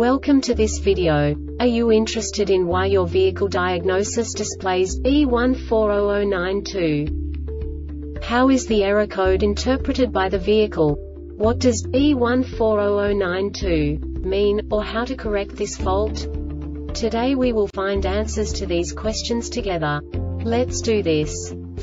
Welcome to this video. Are you interested in why your vehicle diagnosis displays B1400-92? How is the error code interpreted by the vehicle? What does B1400-92 mean, or how to correct this fault? Today we will find answers to these questions together. Let's do this.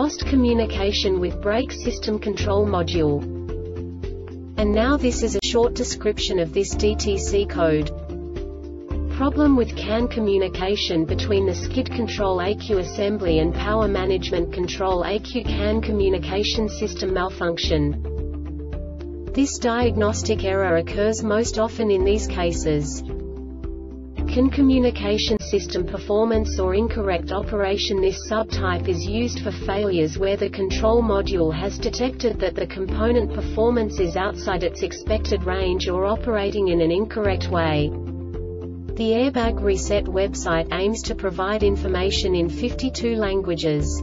lost communication with brake system control module. And now this is a short description of this DTC code. Problem with CAN communication between the skid control ECU assembly and power management control ECU. CAN communication system malfunction. This diagnostic error occurs most often in these cases. CAN communication system performance or incorrect operation. This subtype is used for failures where the control module has detected that the component performance is outside its expected range or operating in an incorrect way. The Airbag Reset website aims to provide information in 52 languages.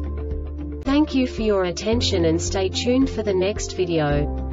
Thank you for your attention and stay tuned for the next video.